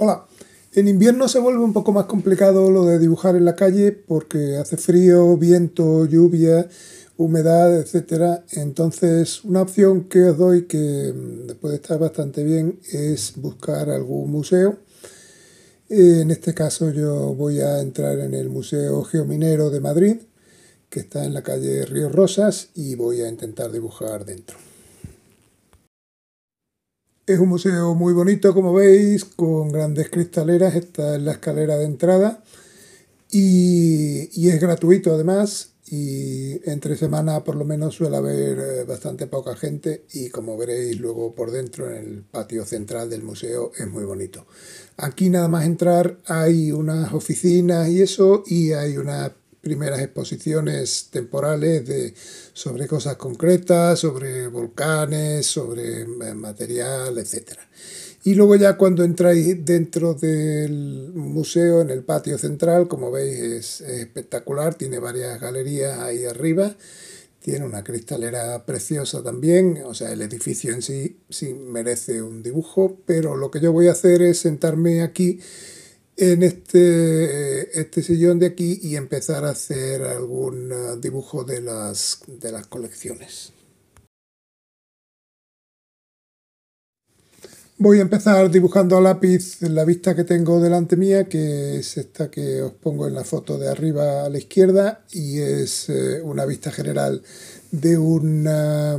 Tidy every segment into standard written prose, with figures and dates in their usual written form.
Hola. En invierno se vuelve un poco más complicado lo de dibujar en la calle porque hace frío, viento, lluvia, humedad, etc. Entonces, una opción que os doy que puede estar bastante bien es buscar algún museo. En este caso yo voy a entrar en el Museo Geominero de Madrid, que está en la calle Ríos Rosas, y voy a intentar dibujar dentro. Es un museo muy bonito, como veis, con grandes cristaleras. Está en la escalera de entrada y es gratuito además, y entre semana por lo menos suele haber bastante poca gente, y como veréis luego por dentro en el patio central del museo es muy bonito. Aquí nada más entrar hay unas oficinas y eso, y hay unas primeras exposiciones temporales sobre cosas concretas, sobre volcanes, sobre material, etc. Y luego ya cuando entráis dentro del museo, en el patio central, como veis es espectacular, tiene varias galerías ahí arriba, tiene una cristalera preciosa también, o sea, el edificio en sí merece un dibujo, pero lo que yo voy a hacer es sentarme aquí en este sillón de aquí y empezar a hacer algún dibujo de las colecciones. Voy a empezar dibujando a lápiz la vista que tengo delante mía, que es esta que os pongo en la foto de arriba a la izquierda, y es una vista general de una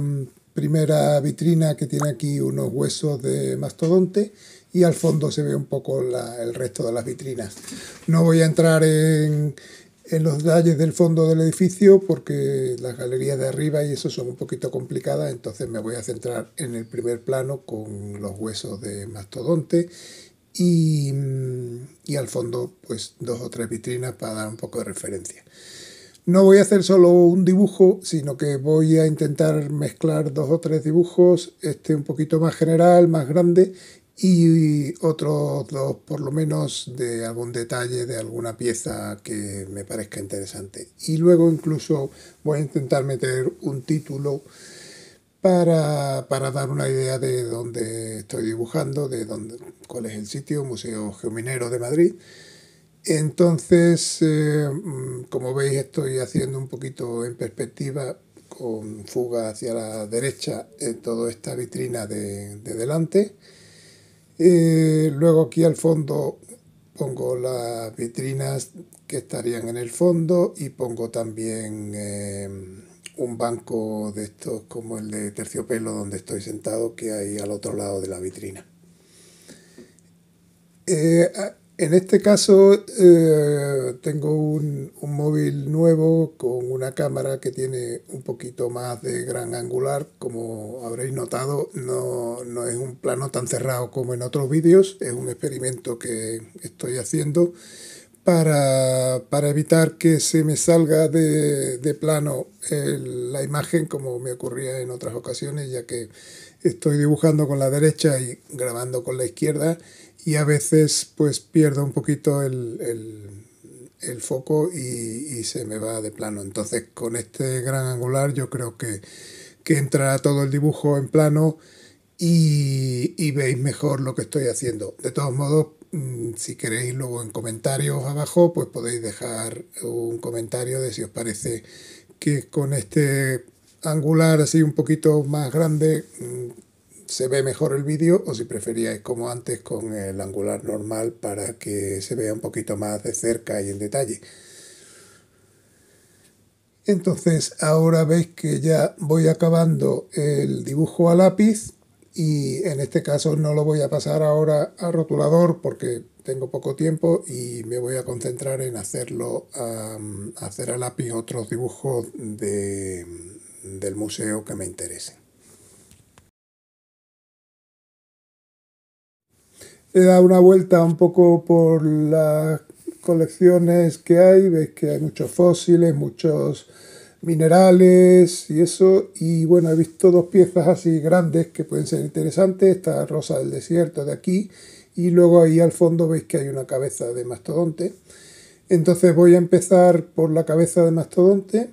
primera vitrina que tiene aquí unos huesos de mastodonte, y al fondo se ve un poco el resto de las vitrinas. No voy a entrar en los detalles del fondo del edificio porque las galerías de arriba y eso son un poquito complicadas, entonces me voy a centrar en el primer plano con los huesos de mastodonte y al fondo pues dos o tres vitrinas para dar un poco de referencia. No voy a hacer solo un dibujo, sino que voy a intentar mezclar dos o tres dibujos, este un poquito más general, más grande, y otros dos por lo menos de algún detalle, de alguna pieza que me parezca interesante. Y luego incluso voy a intentar meter un título para dar una idea de dónde estoy dibujando, cuál es el sitio, Museo Geominero de Madrid. Entonces, como veis, estoy haciendo un poquito en perspectiva, con fuga hacia la derecha, toda esta vitrina de delante. Luego aquí al fondo pongo las vitrinas que estarían en el fondo, y pongo también un banco de estos como el de terciopelo donde estoy sentado, que hay al otro lado de la vitrina. En este caso tengo un móvil nuevo con una cámara que tiene un poquito más de gran angular. Como habréis notado, no es un plano tan cerrado como en otros vídeos. Es un experimento que estoy haciendo para evitar que se me salga de plano la imagen, como me ocurría en otras ocasiones, ya que estoy dibujando con la derecha y grabando con la izquierda, y a veces pues pierdo un poquito el foco y se me va de plano. Entonces con este gran angular yo creo que entrará todo el dibujo en plano y veis mejor lo que estoy haciendo. De todos modos, si queréis luego en comentarios abajo pues podéis dejar un comentario de si os parece que con este angular así un poquito más grande se ve mejor el vídeo, o si preferíais como antes con el angular normal para que se vea un poquito más de cerca y en detalle. Entonces ahora veis que ya voy acabando el dibujo a lápiz, y en este caso no lo voy a pasar ahora a rotulador porque tengo poco tiempo, y me voy a concentrar en hacer a lápiz otros dibujos del museo que me interesen. He dado una vuelta un poco por las colecciones que hay. Veis que hay muchos fósiles, muchos minerales y eso. Y bueno, he visto dos piezas así grandes que pueden ser interesantes. Esta rosa del desierto de aquí. Y luego ahí al fondo veis que hay una cabeza de mastodonte. Entonces voy a empezar por la cabeza de mastodonte.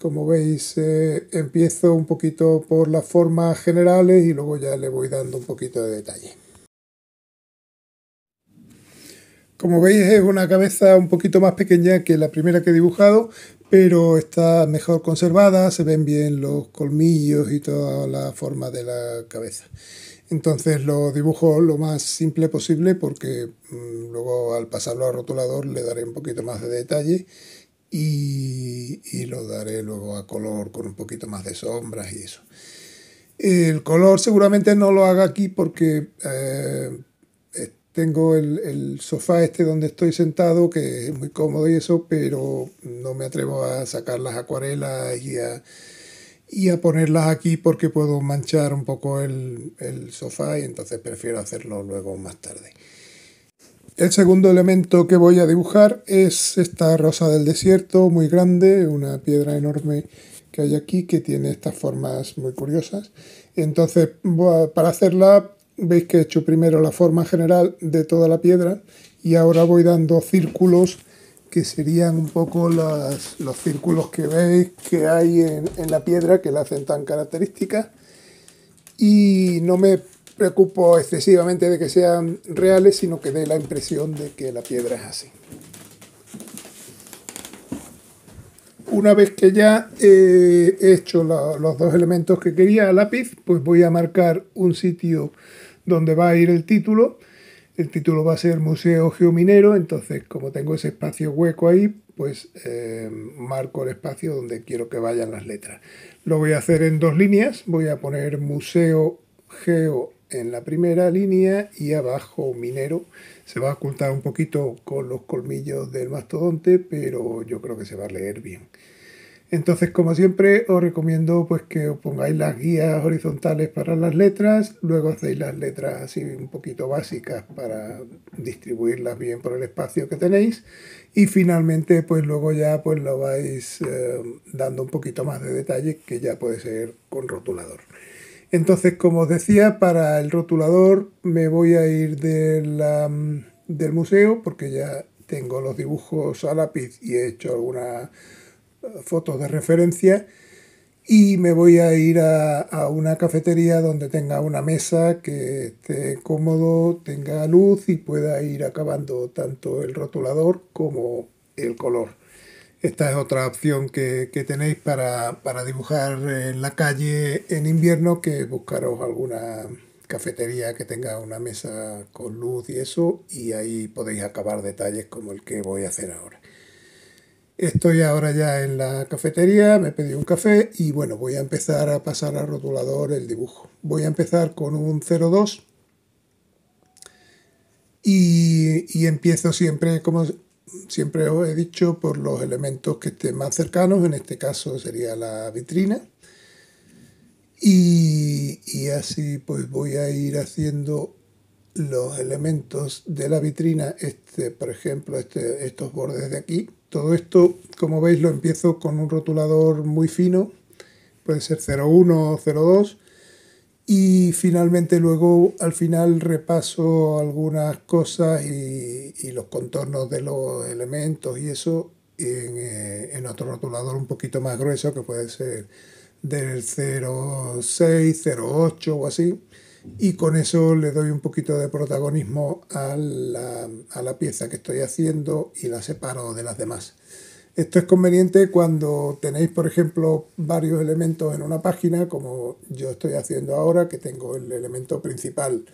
Como veis, empiezo un poquito por las formas generales y luego ya le voy dando un poquito de detalle. Como veis, es una cabeza un poquito más pequeña que la primera que he dibujado, pero está mejor conservada, se ven bien los colmillos y toda la forma de la cabeza. Entonces lo dibujo lo más simple posible porque luego al pasarlo al rotulador le daré un poquito más de detalle y lo daré luego a color con un poquito más de sombras y eso. El color seguramente no lo haga aquí porque tengo el sofá este donde estoy sentado, que es muy cómodo y eso, pero no me atrevo a sacar las acuarelas y a ponerlas aquí porque puedo manchar un poco el sofá, y entonces prefiero hacerlo luego más tarde. El segundo elemento que voy a dibujar es esta rosa del desierto muy grande, una piedra enorme que hay aquí, que tiene estas formas muy curiosas. Entonces, para hacerla, veis que he hecho primero la forma general de toda la piedra y ahora voy dando círculos que serían un poco los círculos que veis que hay en la piedra, que la hacen tan característica. Y no me preocupo excesivamente de que sean reales, sino que dé la impresión de que la piedra es así. Una vez que ya he hecho los dos elementos que quería a lápiz, pues voy a marcar un sitio donde va a ir el título. El título va a ser Museo Geominero, entonces como tengo ese espacio hueco ahí, pues marco el espacio donde quiero que vayan las letras. Lo voy a hacer en dos líneas, voy a poner Museo Geo en la primera línea y abajo minero. Se va a ocultar un poquito con los colmillos del mastodonte, pero yo creo que se va a leer bien. Entonces, como siempre, os recomiendo pues que os pongáis las guías horizontales para las letras, luego hacéis las letras así un poquito básicas para distribuirlas bien por el espacio que tenéis, y finalmente pues luego ya pues lo vais dando un poquito más de detalle, que ya puede ser con rotulador. Entonces, como os decía, para el rotulador me voy a ir del museo, porque ya tengo los dibujos a lápiz y he hecho algunas fotos de referencia, y me voy a ir a una cafetería donde tenga una mesa que esté cómodo, tenga luz y pueda ir acabando tanto el rotulador como el color. Esta es otra opción que tenéis para dibujar en la calle en invierno, que buscaros alguna cafetería que tenga una mesa con luz y eso, y ahí podéis acabar detalles como el que voy a hacer ahora. Estoy ahora ya en la cafetería, me pedí un café y bueno, voy a empezar a pasar al rotulador el dibujo. Voy a empezar con un 0,2 y empiezo siempre como... Siempre os he dicho por los elementos que estén más cercanos, en este caso sería la vitrina. Y así pues voy a ir haciendo los elementos de la vitrina, por ejemplo, estos bordes de aquí. Todo esto, como veis, lo empiezo con un rotulador muy fino, puede ser 0,1 o 0,2. Y finalmente luego al final repaso algunas cosas y los contornos de los elementos y eso en otro rotulador un poquito más grueso, que puede ser del 0,6, 0,8 o así. Y con eso le doy un poquito de protagonismo a la pieza que estoy haciendo y la separo de las demás. Esto es conveniente cuando tenéis, por ejemplo, varios elementos en una página, como yo estoy haciendo ahora, que tengo el elemento principal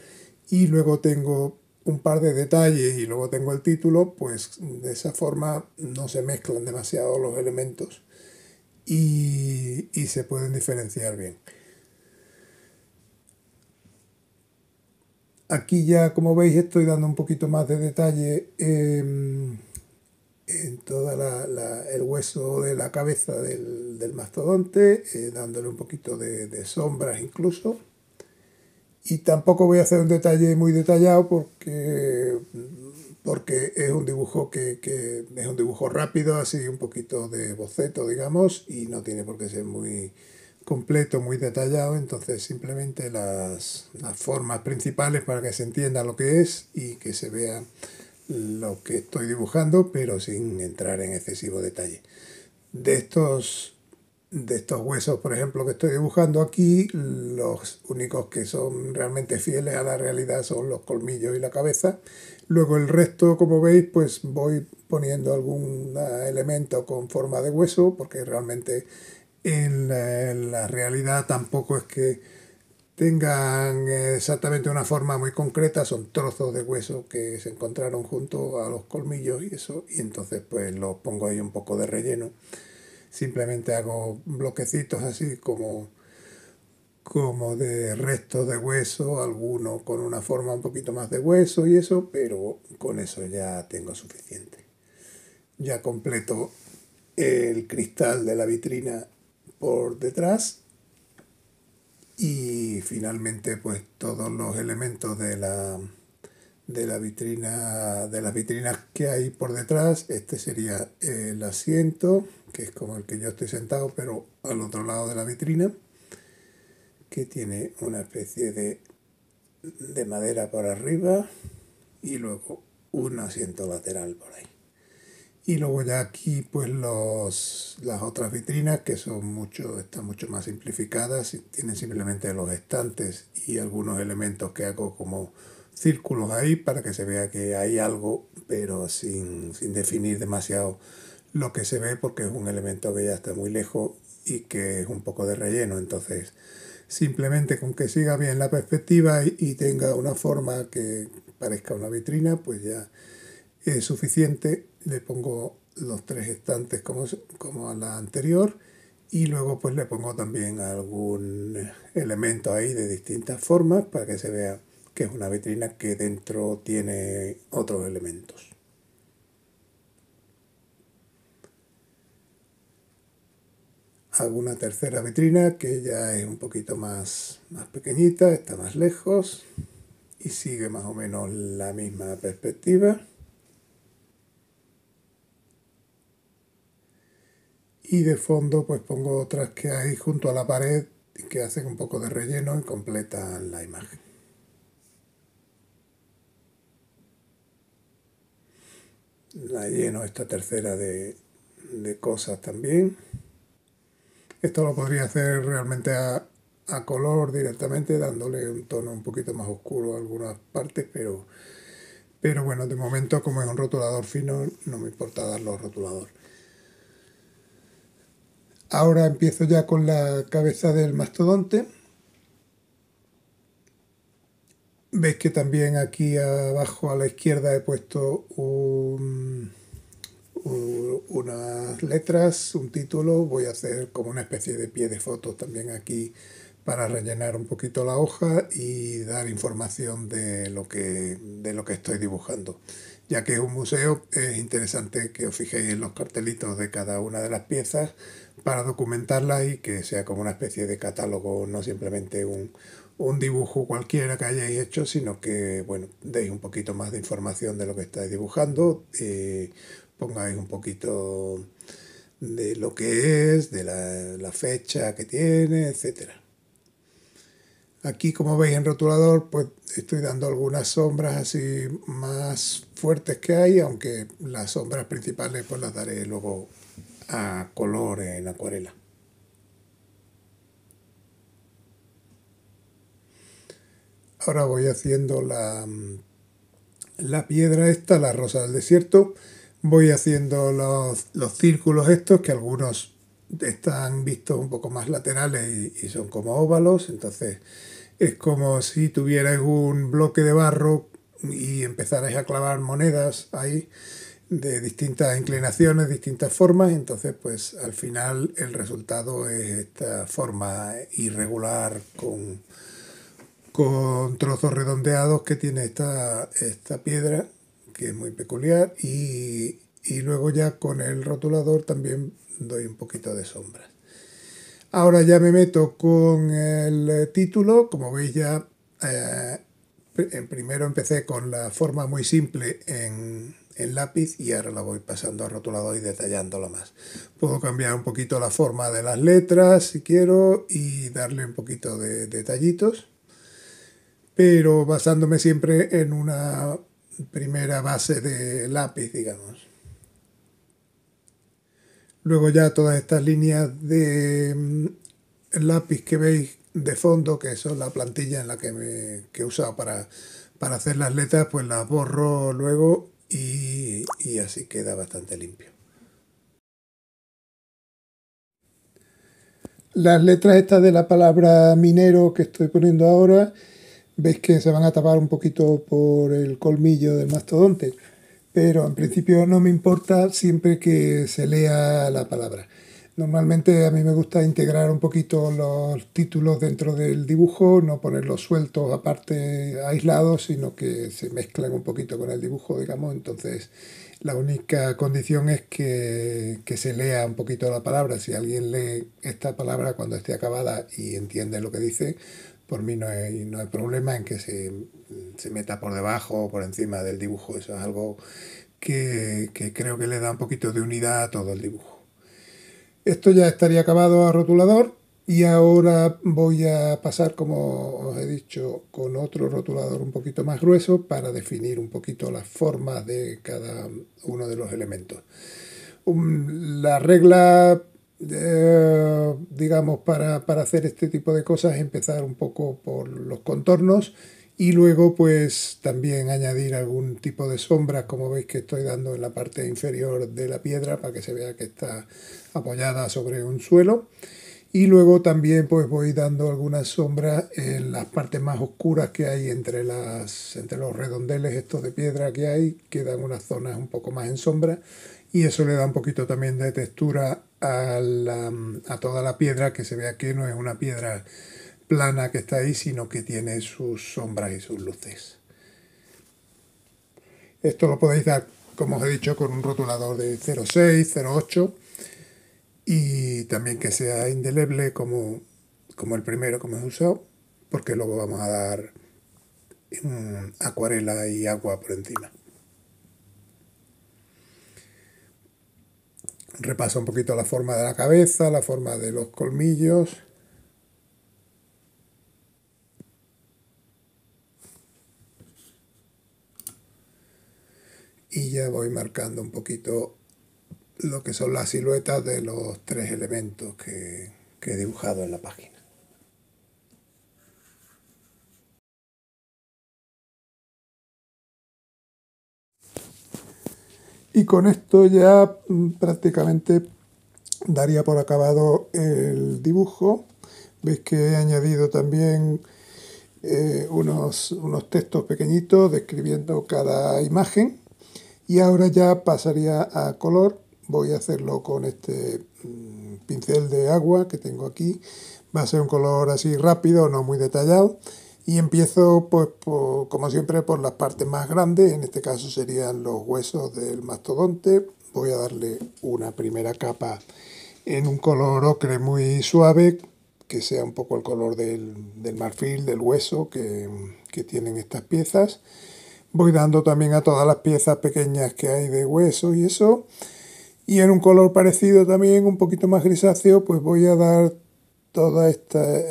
y luego tengo un par de detalles y luego tengo el título, pues de esa forma no se mezclan demasiado los elementos y se pueden diferenciar bien. Aquí ya, como veis, estoy dando un poquito más de detalle en todo el hueso de la cabeza del mastodonte, dándole un poquito de sombras incluso. Y tampoco voy a hacer un detalle muy detallado porque es un dibujo que es un dibujo rápido, así un poquito de boceto, digamos, y no tiene por qué ser muy completo, muy detallado. Entonces simplemente las formas principales para que se entienda lo que es y que se vea lo que estoy dibujando, pero sin entrar en excesivo detalle. De estos de estos huesos, por ejemplo, que estoy dibujando aquí, los únicos que son realmente fieles a la realidad son los colmillos y la cabeza. Luego el resto, como veis, pues voy poniendo algún elemento con forma de hueso, porque realmente en la realidad tampoco es que tengan exactamente una forma muy concreta, son trozos de hueso que se encontraron junto a los colmillos y eso, y entonces pues los pongo ahí un poco de relleno. Simplemente hago bloquecitos así como de restos de hueso, alguno con una forma un poquito más de hueso y eso, pero con eso ya tengo suficiente. Ya completo el cristal de la vitrina por detrás y finalmente pues todos los elementos de las vitrinas que hay por detrás. Este sería el asiento, que es como el que yo estoy sentado, pero al otro lado de la vitrina, que tiene una especie de madera por arriba y luego un asiento lateral por ahí. Y luego ya aquí pues las otras vitrinas, que están mucho más simplificadas, tienen simplemente los estantes y algunos elementos que hago como círculos ahí para que se vea que hay algo, pero sin definir demasiado lo que se ve, porque es un elemento que ya está muy lejos y que es un poco de relleno. Entonces simplemente con que siga bien la perspectiva y tenga una forma que parezca una vitrina, pues ya es suficiente. Le pongo los tres estantes como a la anterior y luego pues le pongo también algún elemento ahí de distintas formas para que se vea que es una vitrina que dentro tiene otros elementos. Hago una tercera vitrina que ya es un poquito más pequeñita, está más lejos y sigue más o menos la misma perspectiva. Y de fondo pues pongo otras que hay junto a la pared que hacen un poco de relleno y completan la imagen. La lleno esta tercera de cosas también. Esto lo podría hacer realmente a color directamente, dándole un tono un poquito más oscuro a algunas partes, pero bueno, de momento, como es un rotulador fino, no me importa darlo a rotulador. Ahora empiezo ya con la cabeza del mastodonte. Veis que también aquí abajo a la izquierda he puesto unas letras, un título. Voy a hacer como una especie de pie de fotos también aquí para rellenar un poquito la hoja y dar información de lo que estoy dibujando. Ya que es un museo, es interesante que os fijéis en los cartelitos de cada una de las piezas para documentarlas y que sea como una especie de catálogo, no simplemente un dibujo cualquiera que hayáis hecho, sino que, bueno, deis un poquito más de información de lo que estáis dibujando, pongáis un poquito de lo que es, de la fecha que tiene, etc. Aquí, como veis en rotulador, pues estoy dando algunas sombras así más fuertes que hay, aunque las sombras principales pues las daré luego a color en acuarela. Ahora voy haciendo la piedra esta, la rosa del desierto. Voy haciendo los círculos estos, que algunos están vistos un poco más laterales y son como óvalos. Entonces es como si tuvierais un bloque de barro y empezarais a clavar monedas ahí de distintas inclinaciones, distintas formas. Entonces pues al final el resultado es esta forma irregular con trozos redondeados que tiene esta piedra, que es muy peculiar, y luego ya con el rotulador también doy un poquito de sombras. Ahora ya me meto con el título. Como veis ya, primero empecé con la forma muy simple en lápiz y ahora la voy pasando a rotulador y detallándola más. Puedo cambiar un poquito la forma de las letras si quiero y darle un poquito de detallitos, pero basándome siempre en una primera base de lápiz, digamos. Luego ya todas estas líneas de lápiz que veis de fondo, que son la plantilla en la que he usado para hacer las letras, pues las borro luego y así queda bastante limpio. Las letras estas de la palabra minero que estoy poniendo ahora, veis que se van a tapar un poquito por el colmillo del mastodonte. Pero en principio no me importa siempre que se lea la palabra. Normalmente a mí me gusta integrar un poquito los títulos dentro del dibujo, no ponerlos sueltos aparte, aislados, sino que se mezclan un poquito con el dibujo, digamos. Entonces la única condición es que se lea un poquito la palabra. Si alguien lee esta palabra cuando esté acabada y entiende lo que dice, por mí no hay problema en que se meta por debajo o por encima del dibujo. Eso es algo que creo que le da un poquito de unidad a todo el dibujo. Esto ya estaría acabado a rotulador y ahora voy a pasar, como os he dicho, con otro rotulador un poquito más grueso para definir un poquito las formas de cada uno de los elementos. La regla, digamos, para hacer este tipo de cosas, empezar un poco por los contornos y luego pues también añadir algún tipo de sombra, como veis que estoy dando en la parte inferior de la piedra para que se vea que está apoyada sobre un suelo, y luego también pues voy dando algunas sombras en las partes más oscuras que hay entre los redondeles estos de piedra que hay, quedan unas zonas un poco más en sombra. Y eso le da un poquito también de textura a toda la piedra, que se vea que no es una piedra plana que está ahí, sino que tiene sus sombras y sus luces. Esto lo podéis dar, como os he dicho, con un rotulador de 0,6, 0,8 y también que sea indeleble como el primero que hemos usado, porque luego vamos a dar acuarela y agua por encima. Repasa un poquito la forma de la cabeza, la forma de los colmillos. Y ya voy marcando un poquito lo que son las siluetas de los tres elementos que he dibujado en la página. Y con esto ya prácticamente daría por acabado el dibujo. Veis que he añadido también unos textos pequeñitos describiendo cada imagen. Y ahora ya pasaría a color. Voy a hacerlo con este pincel de agua que tengo aquí. Va a ser un color así rápido, no muy detallado. Y empiezo, pues, como siempre, por las partes más grandes. En este caso serían los huesos del mastodonte. Voy a darle una primera capa en un color ocre muy suave, que sea un poco el color del marfil, del hueso que tienen estas piezas. Voy dando también a todas las piezas pequeñas que hay de hueso y eso. Y en un color parecido también, un poquito más grisáceo, pues voy a dar todo este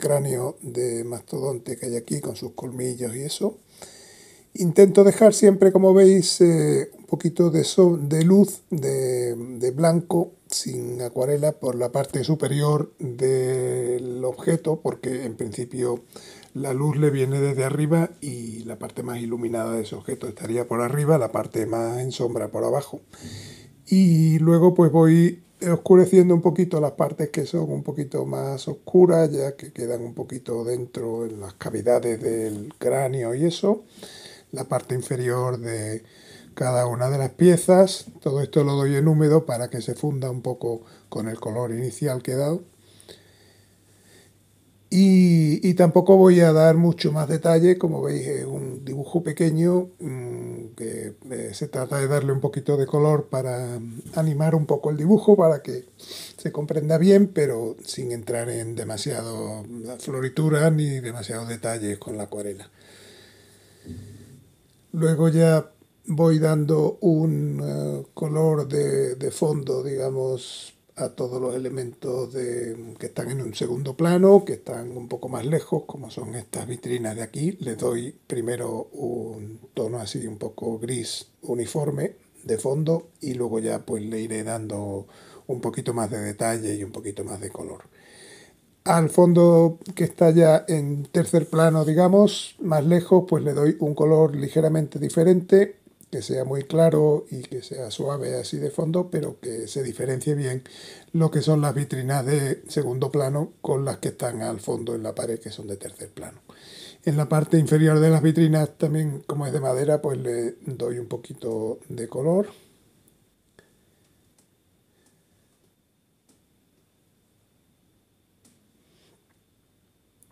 cráneo de mastodonte que hay aquí con sus colmillos y eso. Intento dejar siempre, como veis, un poquito de luz de blanco sin acuarela por la parte superior del objeto, porque en principio la luz le viene desde arriba y la parte más iluminada de ese objeto estaría por arriba, la parte más en sombra por abajo. Y luego pues voy oscureciendo un poquito las partes que son un poquito más oscuras, ya que quedan un poquito dentro en las cavidades del cráneo y eso, la parte inferior de cada una de las piezas. Todo esto lo doy en húmedo para que se funda un poco con el color inicial que he dado. Y tampoco voy a dar mucho más detalle. Como veis, es un dibujo pequeño que se trata de darle un poquito de color para animar un poco el dibujo, para que se comprenda bien, pero sin entrar en demasiado floritura ni demasiados detalles con la acuarela. Luego ya voy dando un color de fondo, digamos, a todos los elementos que están en un segundo plano, que están un poco más lejos, como son estas vitrinas de aquí. Les doy primero un tono así un poco gris uniforme, de fondo y luego ya pues le iré dando un poquito más de detalle y un poquito más de color. Al fondo, que está ya en tercer plano, digamos, más lejos, pues le doy un color ligeramente diferente, que sea muy claro y que sea suave así de fondo, pero que se diferencie bien lo que son las vitrinas de segundo plano con las que están al fondo en la pared, que son de tercer plano. En la parte inferior de las vitrinas también, como es de madera, pues le doy un poquito de color.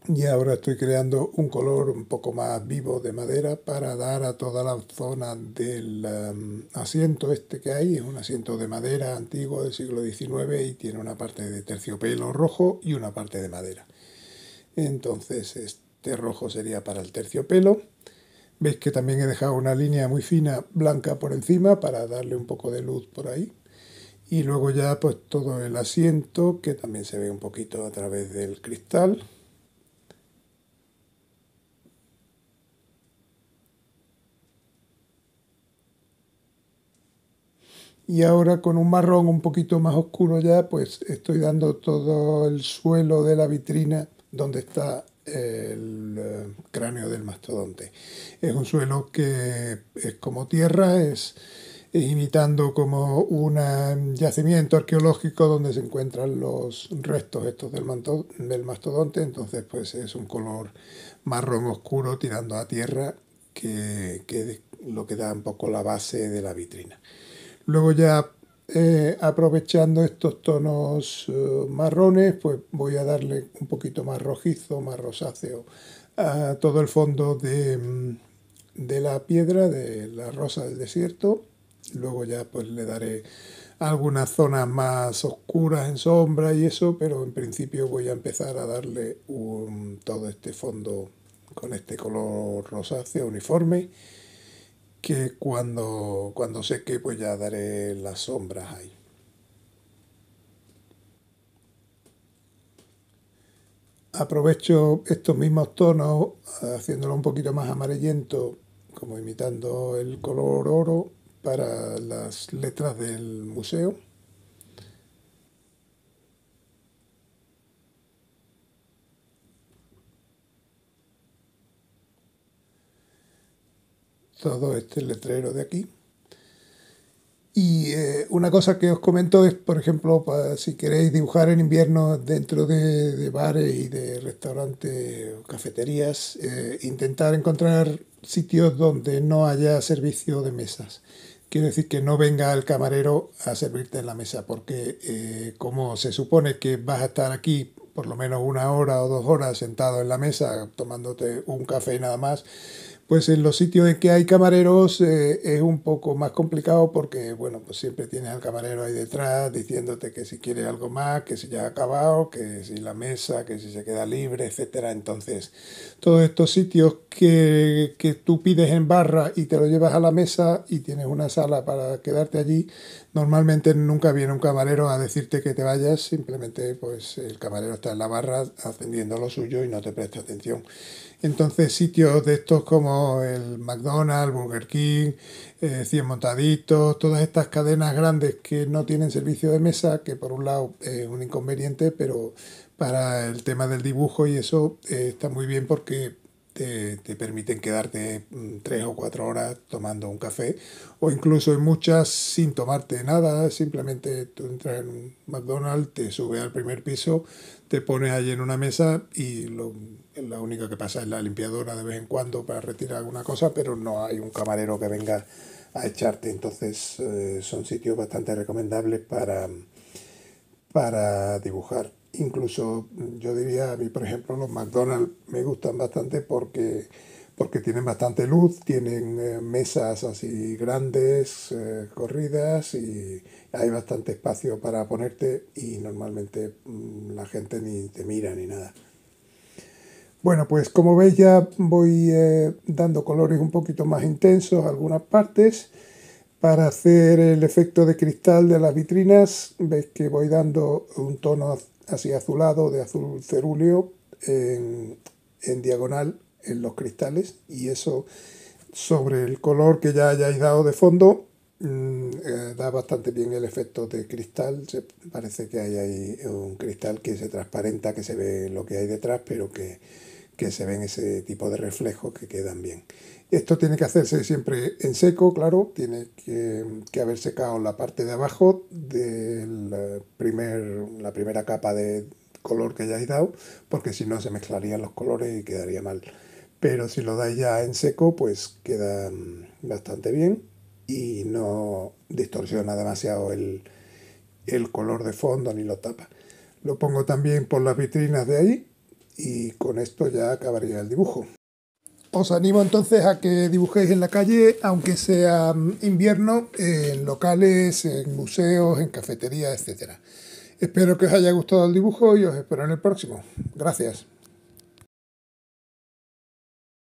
Y ahora estoy creando un color un poco más vivo de madera para dar a toda la zona del asiento este que hay. Es un asiento de madera antiguo del siglo XIX y tiene una parte de terciopelo rojo y una parte de madera. Entonces este rojo sería para el terciopelo. Veis que también he dejado una línea muy fina blanca por encima para darle un poco de luz por ahí. Y luego ya pues todo el asiento, que también se ve un poquito a través del cristal. Y ahora con un marrón un poquito más oscuro ya, pues estoy dando todo el suelo de la vitrina donde está el cráneo del mastodonte. Es un suelo que es como tierra, es imitando como un yacimiento arqueológico donde se encuentran los restos estos del mastodonte. Entonces pues es un color marrón oscuro tirando a tierra, que es lo que da un poco la base de la vitrina. Luego ya aprovechando estos tonos marrones, pues voy a darle un poquito más rojizo, más rosáceo a todo el fondo de la piedra, de la rosa del desierto. Luego ya pues le daré algunas zonas más oscuras en sombra y eso, pero en principio voy a empezar a darle todo este fondo con este color rosáceo uniforme, que cuando seque pues ya daré las sombras ahí. Aprovecho estos mismos tonos haciéndolo un poquito más amarillento, como imitando el color oro, para las letras del museo. Todo este letrero de aquí. Y una cosa que os comento es, por ejemplo, si queréis dibujar en invierno dentro de bares y de restaurantes o cafeterías, intentar encontrar sitios donde no haya servicio de mesas. Quiero decir que no venga el camarero a servirte en la mesa, porque como se supone que vas a estar aquí por lo menos una hora o 2 horas sentado en la mesa tomándote un café nada más, pues en los sitios en que hay camareros es un poco más complicado, porque bueno, pues siempre tienes al camarero ahí detrás diciéndote que si quieres algo más, que si ya ha acabado, que si la mesa, que si se queda libre, etcétera. Entonces, todos estos sitios que tú pides en barra y te lo llevas a la mesa y tienes una sala para quedarte allí, normalmente nunca viene un camarero a decirte que te vayas, simplemente pues el camarero está en la barra atendiendo lo suyo y no te presta atención. Entonces sitios de estos como el McDonald's, Burger King, 100 Montaditos, todas estas cadenas grandes que no tienen servicio de mesa, que por un lado es un inconveniente, pero para el tema del dibujo y eso está muy bien, porque te permiten quedarte 3 o 4 horas tomando un café, o incluso en muchas sin tomarte nada. Simplemente tú entras en un McDonald's, te subes al primer piso, te pones allí en una mesa y la única que pasa es la limpiadora de vez en cuando para retirar alguna cosa, pero no hay un camarero que venga a echarte. Entonces son sitios bastante recomendables para dibujar. Incluso yo diría, a mí por ejemplo los McDonald's me gustan bastante porque tienen bastante luz, tienen mesas así grandes, corridas, y hay bastante espacio para ponerte y normalmente la gente ni te mira ni nada. Bueno, pues como veis ya voy dando colores un poquito más intensos a algunas partes. Para hacer el efecto de cristal de las vitrinas, veis que voy dando un tono así azulado, de azul cerúleo, en diagonal en los cristales, y eso sobre el color que ya hayáis dado de fondo Da bastante bien el efecto de cristal. Parece que hay ahí un cristal que se transparenta, que se ve lo que hay detrás, pero que se ven ese tipo de reflejos que quedan bien. Esto tiene que hacerse siempre en seco, claro, tiene que haber secado la parte de abajo de la primera capa de color que hayáis dado, porque si no se mezclarían los colores y quedaría mal. Pero si lo dais ya en seco, pues queda bastante bien y no distorsiona demasiado el color de fondo ni lo tapa. Lo pongo también por las vitrinas de ahí y con esto ya acabaría el dibujo. Os animo entonces a que dibujéis en la calle, aunque sea invierno, en locales, en museos, en cafeterías, etc. Espero que os haya gustado el dibujo y os espero en el próximo. Gracias.